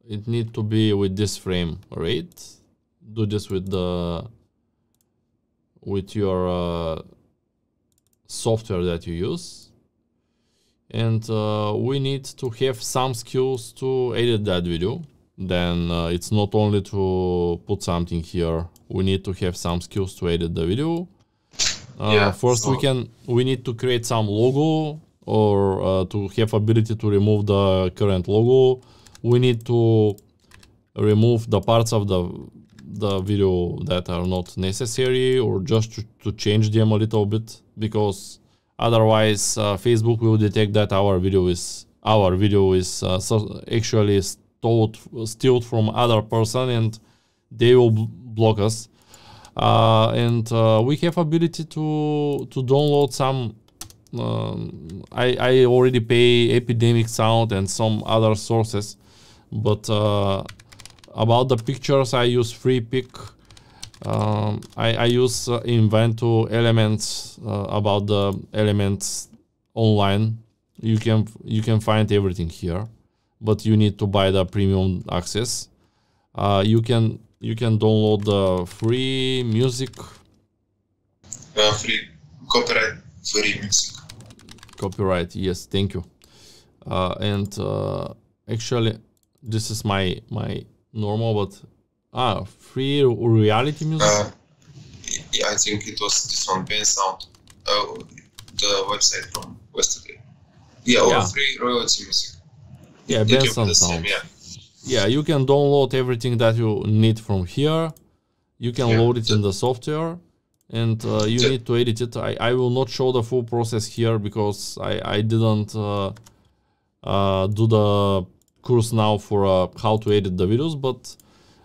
It needs to be with this frame rate. Do this with the your software that you use. and we need to have some skills to edit that video. Then it's not only to put something here, we need to have some skills to edit the video. First, we need to create some logo, or to have ability to remove the current logo. We need to remove the parts of the video that are not necessary, or just to change them a little bit, because otherwise Facebook will detect that our video is actually stealed from other person, and they will block us. We have ability to download some. I already pay Epidemic Sound and some other sources, but about the pictures, I use FreePic. I use Inventor Elements. About the elements online, you can find everything here, but you need to buy the premium access. You can download the free music. Free copyright free music. Copyright, yes, thank you. Actually, this is my normal, but free reality music. Yeah, I think it was this one, Ben Sound, the website from yesterday. Yeah, all free royalty music. Yeah, Ben Sound. Yeah, you can download everything that you need from here. You can load it in the software, and you need to edit it. I will not show the full process here, because I didn't do the course now for how to edit the videos, but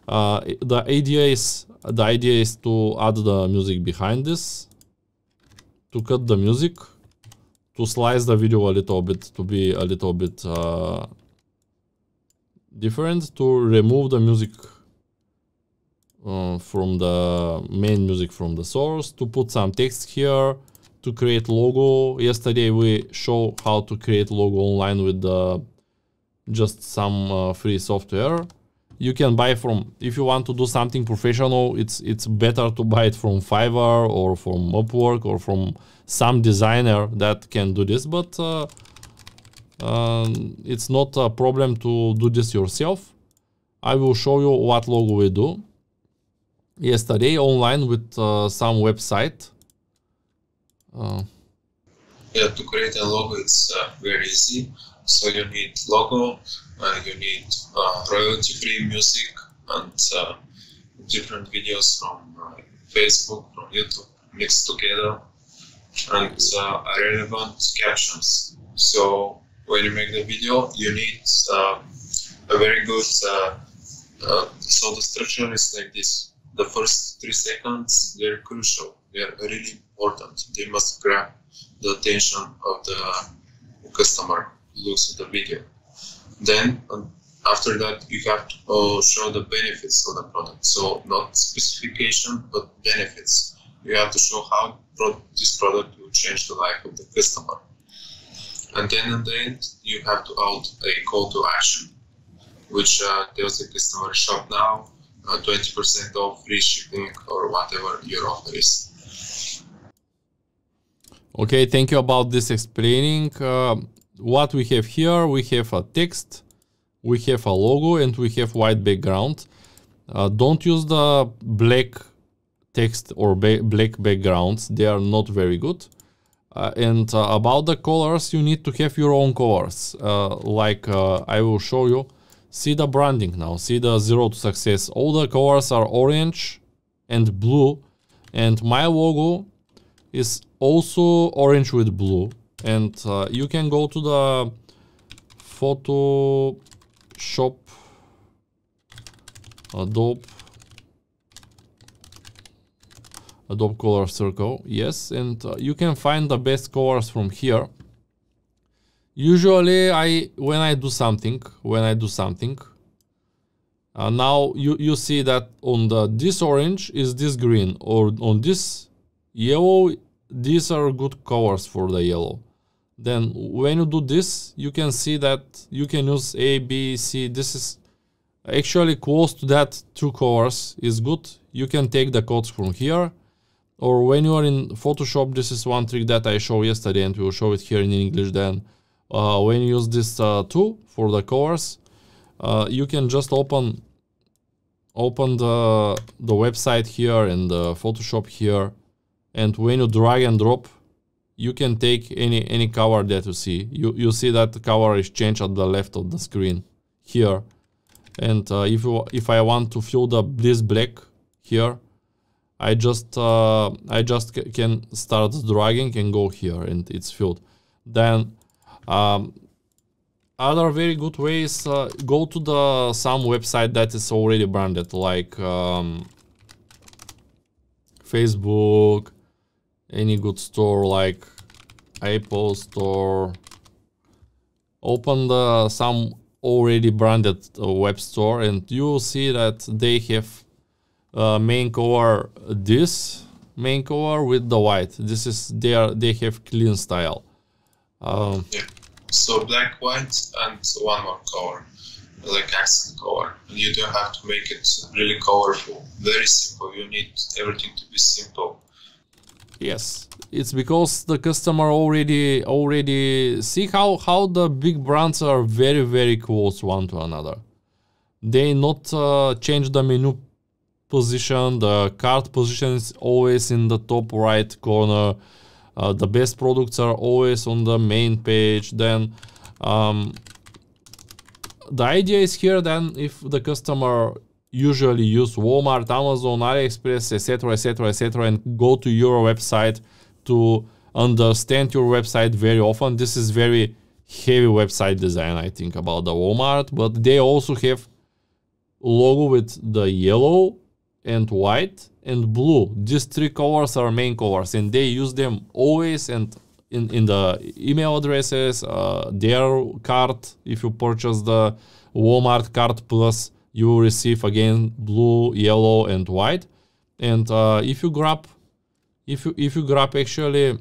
the idea is to add the music behind this, to cut the music, to slice the video a little bit, to be a little bit different, to remove the music from the main music from the source, to put some text here, to create logo. Yesterday we show how to create logo online with just some free software. You can buy from, if you want to do something professional, it's better to buy it from Fiverr or from Upwork or from some designer that can do this, but it's not a problem to do this yourself. I will show you what logo we do. Yesterday online with some website. To create a logo, it's very easy. So you need logo, you need royalty-free music, and different videos from Facebook, from YouTube, mixed together, and relevant captions. So when you make the video, you need a very good. So the structure is like this: the first 3 seconds, they're crucial. They're really important. They must grab the attention of the customer. Looks at the video. Then after that, you have to show the benefits of the product. So not specification, but benefits. You have to show how this product will change the life of the customer. And then at the end, you have to add a call to action, which tells the customer, shop now, 20% off, free shipping, or whatever your offer is. Okay, thank you about this explaining. What we have here, we have a text, we have a logo, and we have white background. Don't use the black text or black backgrounds, they are not very good. About the colors, you need to have your own colors. I will show you. See the branding now, see the Zero to Succes. All the colors are orange and blue, and my logo is also orange with blue. And you can go to the Photoshop, Adobe color circle, yes, and you can find the best colors from here. Usually, when I do something, now you see that on this orange is this green, or on this yellow, these are good colors for the yellow. Then when you do this, you can see that you can use A, B, C. This is actually close to that 2 colors is good. You can take the codes from here, or when you are in Photoshop, this is one trick that I showed yesterday, and we will show it here in English. Then when you use this tool for the course, you can just open the website here and the Photoshop here, and when you drag and drop, you can take any cover that you see. You see that the cover is changed at the left of the screen here, and if I want to fill this black here, I just can start dragging and go here, and it's filled. Then other very good ways, go to some website that is already branded, like Facebook, any good store like Apple Store. Open some already branded web store, and you will see that they have main cover, this main cover with the white. This is they have clean style. Yeah. So black, white, and one more color, like accent color. And you don't have to make it really colorful. Very simple. You need everything to be simple. Yes, it's because the customer already see how the big brands are very close one to another. They not change the menu position. The cart position is always in the top right corner. The best products are always on the main page. Then the idea is here, then if the customer usually use Walmart, Amazon, AliExpress, etc., and go to your website to understand your website very often. This is very heavy website design, I think, about the Walmart, but they also have logo with the yellow and white and blue. These three colors are main colors, and they use them always, and in the email addresses, their cart. If you purchase the Walmart cart plus, you will receive again blue, yellow, and white. And if you grab actually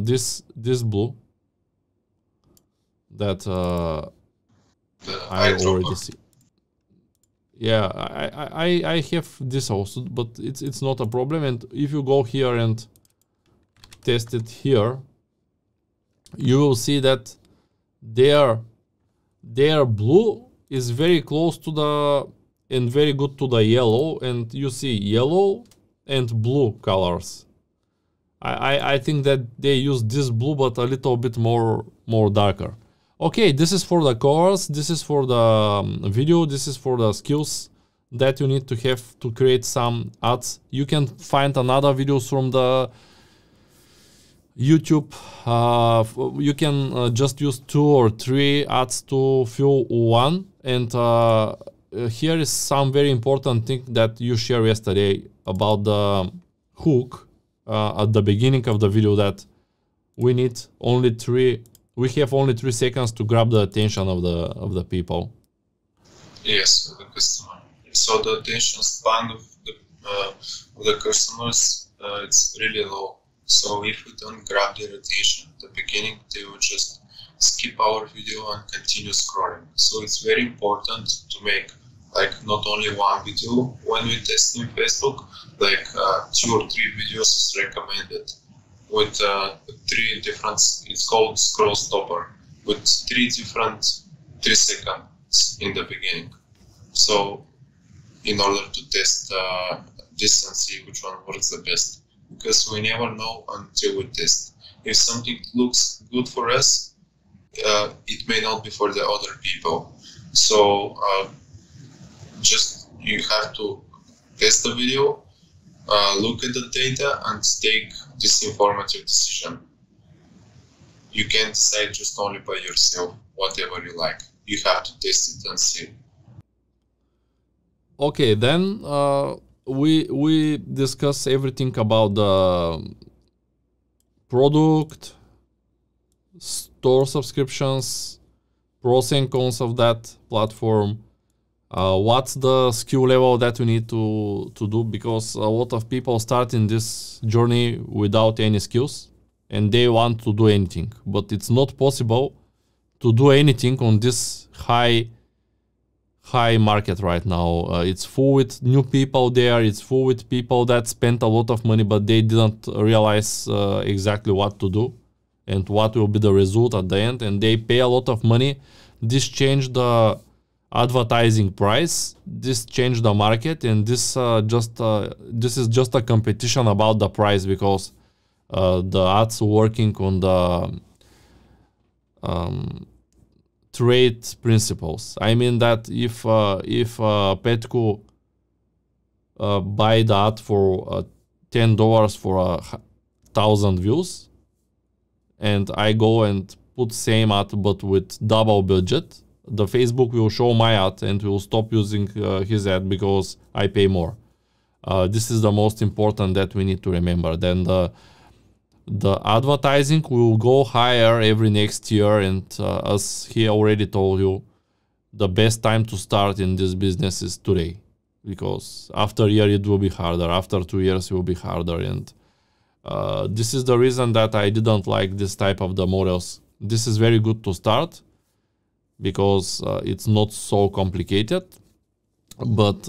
this blue that I already see. Yeah, I have this also, but it's not a problem. And if you go here and test it here, you will see that their blue is very close to and very good to the yellow. And you see yellow and blue colors. I think that they use this blue, but a little bit more darker. Okay, this is for the course, this is for the video, this is for the skills that you need to have to create some ads. You can find another videos from the YouTube. You can just use 2 or 3 ads to fill one. And here is some very important thing that you shared yesterday about the hook at the beginning of the video, that we need only 3. We have only 3 seconds to grab the attention of the people. Yes, of the customer. So the attention span of the customers it's really low. So if we don't grab their attention at the beginning, they will just skip our video and continue scrolling. So it's very important to make like not only one video when we test in Facebook, like 2 or 3 videos is recommended. With 3 different, it's called scroll stopper, with 3 different 3 seconds in the beginning. So in order to test this and see which one works the best, because we never know until we test. If something looks good for us, it may not be for the other people. So just you have to test the video, look at the data and take this informative decision. You can decide just only by yourself, whatever you like. You have to test it and see. Okay, then we discuss everything about the product, store subscriptions, pros and cons of that platform. What's the skill level that you need to do, because a lot of people start in this journey without any skills and they want to do anything, but it's not possible to do anything on this high market right now. It's full with new people there, it's full with people that spent a lot of money, but they didn't realize exactly what to do. and what will be the result at the end, and they pay a lot of money. This changed the advertising price, this changed the market, and this this is just a competition about the price, because the ads working on the trade principles. I mean that if Petko buy the ad for $10 for 1,000 views, and I go and put same ad but with double budget, the Facebook will show my ad and will stop using his ad because I pay more. This is the most important that we need to remember. Then the advertising will go higher every next year, and as he already told you, the best time to start in this business is today, because after a year it will be harder, after 2 years it will be harder, and this is the reason that I didn't like this type of the models. This is very good to start, because it's not so complicated, but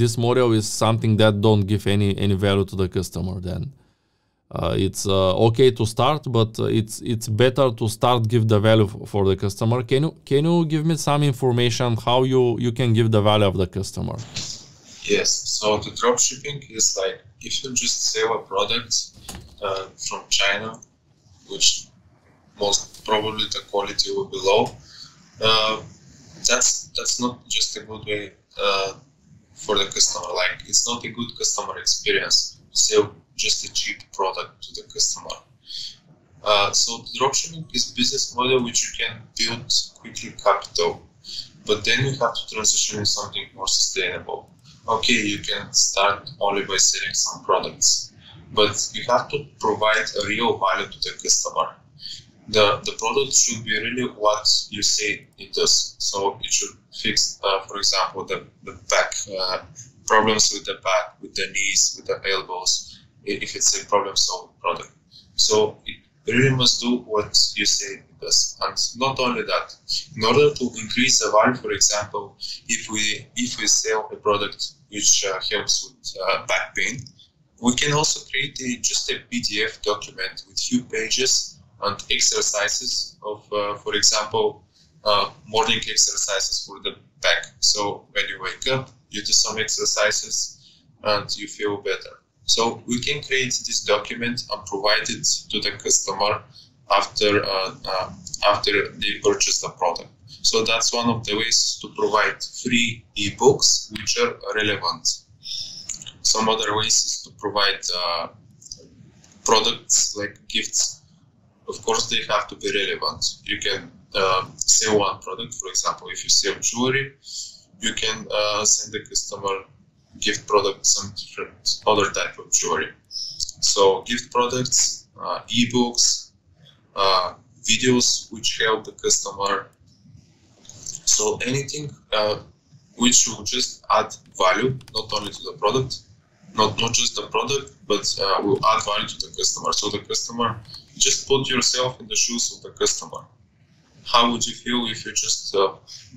this model is something that don't give any value to the customer. Then it's okay to start, but it's better to start give the value for the customer. Can you give me some information how you can give the value of the customer? Yes, so the drop shipping is like if you just sell a product from China, which most probably the quality will be low. That's not just a good way for the customer. Like, it's not a good customer experience to sell just a cheap product to the customer. So the dropshipping is a business model which you can build quickly capital, but then you have to transition to something more sustainable. Okay, you can start only by selling some products, but you have to provide a real value to the customer. The product should be really what you say it does. So it should fix, for example, the back, problems with the back, with the knees, with the elbows, if it's a problem-solving product. So it really must do what you say it does. And not only that, in order to increase the value, for example, if we sell a product which helps with back pain, we can also create just a PDF document with few pages and exercises of, for example, morning exercises for the back. So when you wake up, you do some exercises and you feel better. So we can create this document and provide it to the customer after after they purchase the product. So that's one of the ways to provide free ebooks which are relevant. Some other ways is to provide products like gifts. Of course, they have to be relevant. You can sell one product, for example, if you sell jewelry, you can send the customer gift products, some different other type of jewelry. So gift products, ebooks, videos which help the customer. So anything which will just add value, not only to the product, not just the product, but will add value to the customer. So the customer, just put yourself in the shoes of the customer. How would you feel if you just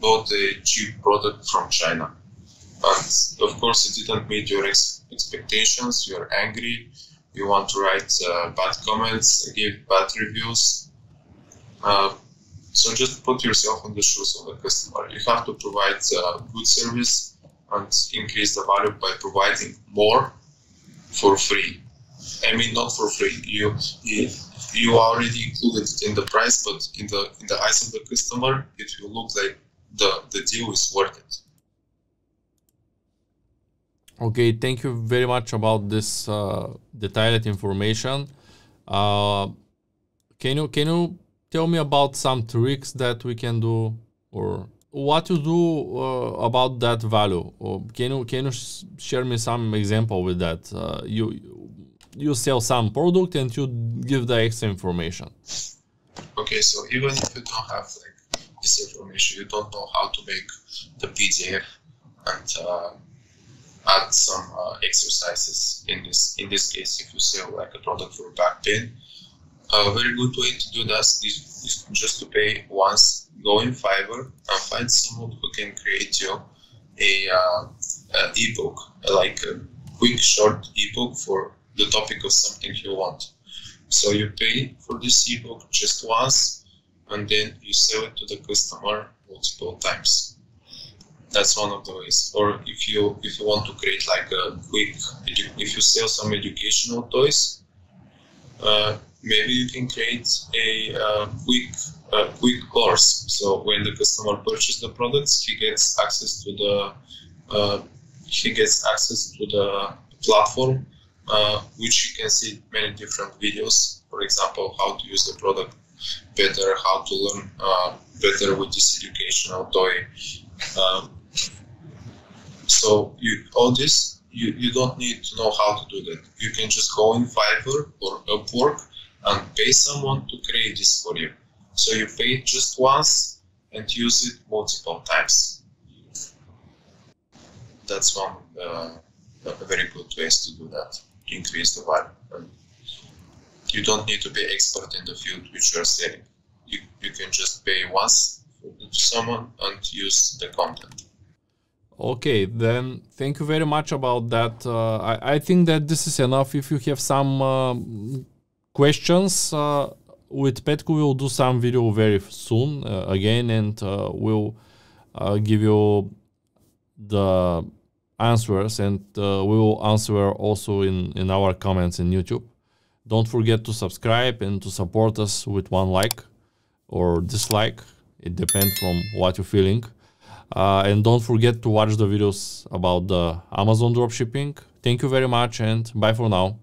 bought a cheap product from China? And of course, it didn't meet your expectations, you're angry, you want to write bad comments, give bad reviews. So just put yourself in the shoes of the customer. You have to provide good service and increase the value by providing more for free. I mean, not for free. You already included it in the price, but in the eyes of the customer, it will look like the deal is worth it. Okay, thank you very much about this detailed information. Can you tell me about some tricks that we can do, or what to do about that value? Or can you share me some example with that? You sell some product and you give the extra information. Okay, so even if you don't have like this information, you don't know how to make the PDF and add some exercises. In this case, if you sell like a product for back pain, a very good way to do that is just to pay once. Go in Fiverr and find someone who can create you a ebook, like a quick short ebook for the topic of something you want. So you pay for this ebook just once, and then you sell it to the customer multiple times. That's one of the ways. Or if you want to create like a quick, if you sell some educational toys, maybe you can create a quick course. So when the customer purchases the products, he gets access to the platform, which you can see many different videos. For example, how to use the product better, how to learn better with this educational toy. So all this, you don't need to know how to do that. You can just go in Fiverr or Upwork and pay someone to create this for you. So you pay it just once and use it multiple times. That's one very good way to do that, to increase the value. You don't need to be expert in the field which you are selling. You can just pay once to someone and use the content. Okay, then thank you very much about that. I think that this is enough. If you have some questions, with Petko we'll do some video very soon again, and we'll give you the answers, and we will answer also in our comments in YouTube. Don't forget to subscribe and to support us with one like or dislike. It depends from what you're feeling. And don't forget to watch the videos about the Amazon dropshipping. Thank you very much and bye for now.